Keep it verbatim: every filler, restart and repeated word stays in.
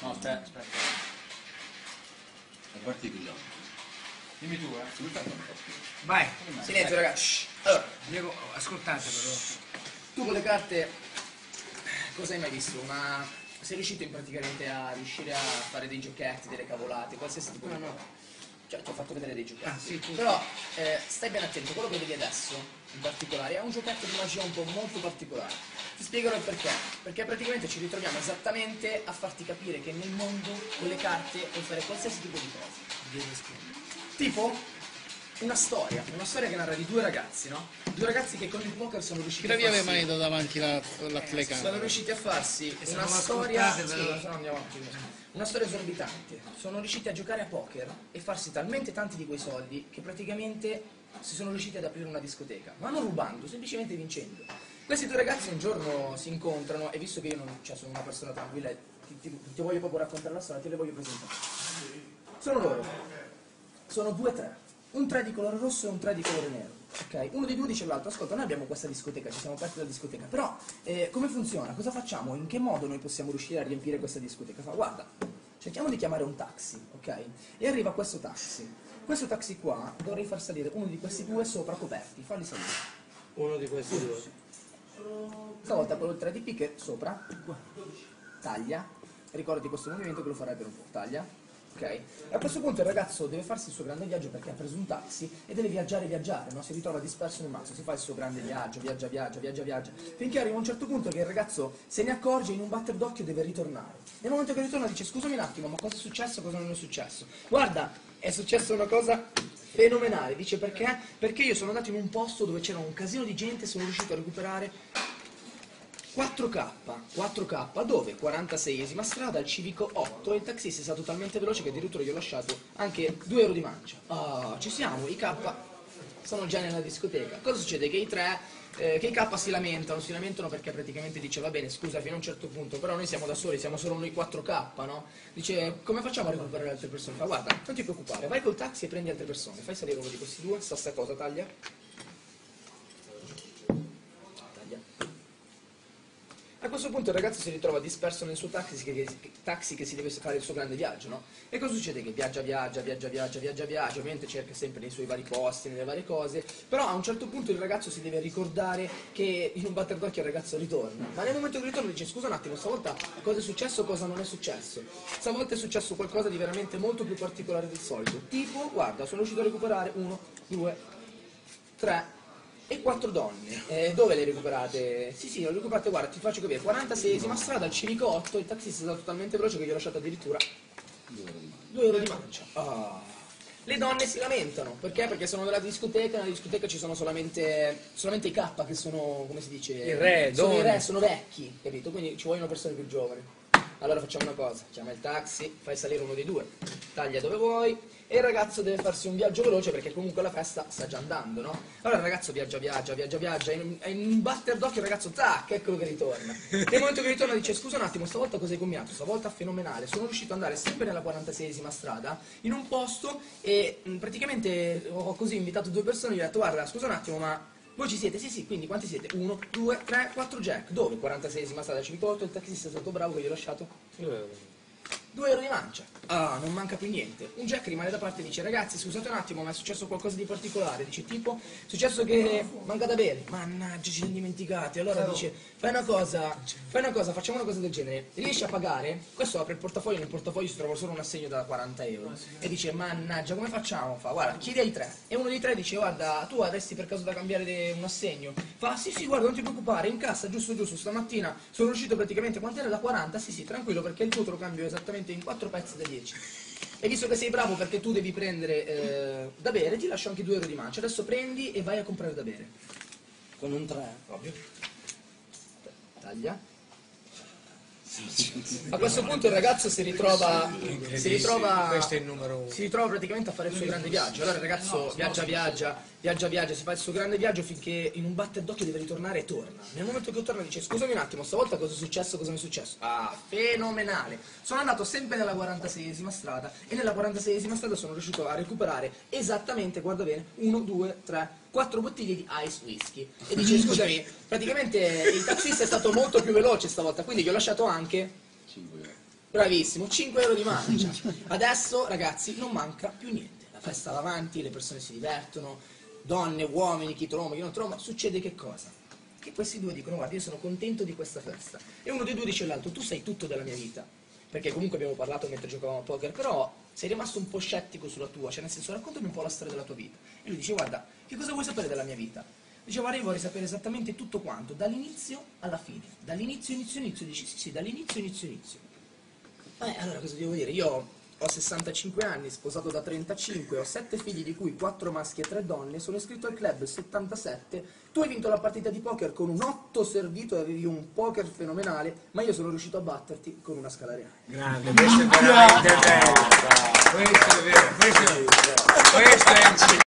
No, aspetta, aspetta. È partito già. Dimmi tu, eh. Vai, silenzio ragazzi. Allora, Diego, ascoltate però. Tu con le carte, cosa hai mai visto? Ma sei riuscito in praticamente a riuscire a fare dei giochetti, delle cavolate, qualsiasi tipo di no, no. Cioè, ti ho fatto vedere dei giochetti. Ah, sì, però eh, stai ben attento, quello che vedi adesso, in particolare, è un giochetto di magia un po' molto particolare. Ti spiegherò il perché. Perché praticamente ci ritroviamo esattamente a farti capire che nel mondo con le carte puoi fare qualsiasi tipo di cosa. Tipo una storia, una storia che narra di due ragazzi, no? Due ragazzi che con il poker sono riusciti Gravi a farsi... Gravi aveva davanti la, la eh, telecamera. Sono riusciti a farsi e una storia... Sì, per... no, andiamo avanti. Una storia esorbitante, sono riusciti a giocare a poker e farsi talmente tanti di quei soldi che praticamente si sono riusciti ad aprire una discoteca, ma non rubando, semplicemente vincendo. Questi due ragazzi un giorno si incontrano e visto che io non, cioè, sono una persona tranquilla e ti, ti, ti voglio proprio raccontare la storia, te le voglio presentare. Sono loro, sono due tre, un tre di colore rosso e un tre di colore nero. Okay. Uno dei due dice all'altro, ascolta, noi abbiamo questa discoteca, ci siamo aperti dalla discoteca, però eh, come funziona? Cosa facciamo? In che modo noi possiamo riuscire a riempire questa discoteca? Fa, guarda, cerchiamo di chiamare un taxi, ok? E arriva questo taxi. Questo taxi qua, dovrei far salire uno di questi due sopra coperti, falli salire. Uno di questi uno. due? Stavolta con il tre di picche sopra, taglia, ricordati questo movimento che lo farai per un po', taglia. Okay. E a questo punto il ragazzo deve farsi il suo grande viaggio perché ha preso un taxi e deve viaggiare viaggiare, no? Si ritrova disperso nel mazzo, si fa il suo grande viaggio, viaggia, viaggia, viaggia, viaggia, finché arriva a un certo punto che il ragazzo se ne accorge e in un batter d'occhio deve ritornare. Nel momento che ritorna dice, scusami un attimo, ma cosa è successo, cosa non è successo? Guarda, è successa una cosa fenomenale, dice perché? Perché io sono andato in un posto dove c'era un casino di gente e sono riuscito a recuperare... quattro K, quattro K, dove quarantaseiesima strada, al civico otto, e il taxista è stato talmente veloce che addirittura gli ho lasciato anche due euro di mancia. Ah, oh, ci siamo, i K sono già nella discoteca. Cosa succede? Che i tre, eh, che i K si lamentano, si lamentano perché praticamente dice, va bene, scusa, fino a un certo punto, però noi siamo da soli, siamo solo noi quattro K, no? Dice, come facciamo a recuperare altre persone? Fa, guarda, non ti preoccupare, vai col taxi e prendi altre persone, fai salire uno di questi due, stessa cosa, taglia. A questo punto il ragazzo si ritrova disperso nel suo taxi che, che, taxi che si deve fare il suo grande viaggio, no? E cosa succede? Che viaggia, viaggia, viaggia, viaggia, viaggia, viaggia, ovviamente cerca sempre nei suoi vari posti, nelle varie cose, però a un certo punto il ragazzo si deve ricordare che in un batter d'occhio il ragazzo ritorna, ma nel momento che ritorna dice, scusa un attimo, stavolta cosa è successo, cosa non è successo? Stavolta è successo qualcosa di veramente molto più particolare del solito, tipo, guarda, sono riuscito a recuperare uno, due, tre... e quattro donne. Eh, dove le recuperate? Sì, sì, le recuperate, guarda, ti faccio capire. quarantaseiesima strada, al civico otto, il taxista è stato talmente veloce che gli ho lasciato addirittura due euro di mancia. Oh. Le donne si lamentano. Perché? Perché sono nella discoteca, nella discoteca ci sono solamente, solamente i K che sono, come si dice? Il re, sono donne. I re, sono vecchi, capito? Quindi ci vogliono persone più giovani. Allora facciamo una cosa, chiama il taxi, fai salire uno dei due, taglia dove vuoi, e il ragazzo deve farsi un viaggio veloce perché comunque la festa sta già andando, no? Allora il ragazzo viaggia, viaggia, viaggia, viaggia, in un batter d'occhio il ragazzo, tac, eccolo che ritorna. Nel momento che ritorna dice, scusa un attimo, stavolta cosa hai combinato? Stavolta fenomenale, sono riuscito ad andare sempre nella quarantaseiesima strada, in un posto, e mh, praticamente ho così invitato due persone, gli ho detto, guarda, scusa un attimo, ma... voi ci siete? Sì, sì, quindi quanti siete? uno, due, tre, quattro jack. Dove? quarantaseiesima strada, civico otto, il taxista è stato bravo che gli ho lasciato due euro di mancia. Ah, non manca più niente. Un jack rimane da parte e dice, ragazzi, scusate un attimo, ma è successo qualcosa di particolare. Dice, tipo, è successo che manca da bere. Mannaggia, ci siamo dimenticati. Allora dice, fai una cosa, fai una cosa, facciamo una cosa del genere. Riesci a pagare? Questo apre il portafoglio, nel portafoglio si trova solo un assegno da quaranta euro. E dice, mannaggia, come facciamo? Fa, guarda, chiedi ai tre. E uno dei tre dice, guarda, tu avresti per caso da cambiare un assegno? Fa, sì, sì, guarda, non ti preoccupare, in cassa, giusto, giusto, stamattina sono riuscito praticamente, quanto era? Da quaranta? Sì, sì, tranquillo, perché il tuo te lo cambio esattamente in quattro pezzi da dieci. E visto che sei bravo perché tu devi prendere eh, da bere, ti lascio anche due euro di mancia. Adesso prendi e vai a comprare da bere. Con un tre, ovvio. Taglia. A questo punto il ragazzo si ritrova, si ritrova, questo è il numero uno. Si ritrova praticamente a fare il suo grande viaggio. Allora il ragazzo viaggia, viaggia, viaggia, viaggia, si fa il suo grande viaggio finché in un batter d'occhio deve ritornare e torna. Nel momento che torna dice, scusami un attimo, stavolta cosa è successo, cosa mi è successo? Ah, fenomenale! Sono andato sempre nella quarantaseiesima strada e nella quarantaseiesima strada sono riuscito a recuperare esattamente, guarda bene, uno, due, tre... quattro bottiglie di ice whisky. E dice, scusami, praticamente il taxista è stato molto più veloce stavolta, quindi gli ho lasciato anche Bravissimo, cinque euro di mancia. Adesso, ragazzi, non manca più niente. La festa davanti, le persone si divertono, donne, uomini, chi trova, chi non trova. Succede che cosa? Che questi due dicono: guarda, io sono contento di questa festa. E uno dei due dice all'altro: tu sei tutto della mia vita. Perché comunque abbiamo parlato mentre giocavamo a poker, però sei rimasto un po' scettico sulla tua, cioè nel senso, raccontami un po' la storia della tua vita. E lui dice: guarda, che cosa vuoi sapere della mia vita? Dice: guarda, io vorrei sapere esattamente tutto quanto, dall'inizio alla fine. Dall'inizio, inizio, inizio. Dice: sì, sì, dall'inizio, inizio, inizio. Eh, allora cosa devo dire? Io ho sessantacinque anni, sposato da trentacinque, ho sette figli di cui quattro maschi e tre donne, sono iscritto al club settantasette, tu hai vinto la partita di poker con un otto servito e avevi un poker fenomenale, ma io sono riuscito a batterti con una scala reale. Grande, questo è veramente bello, questo è vero, questo è vero, questo è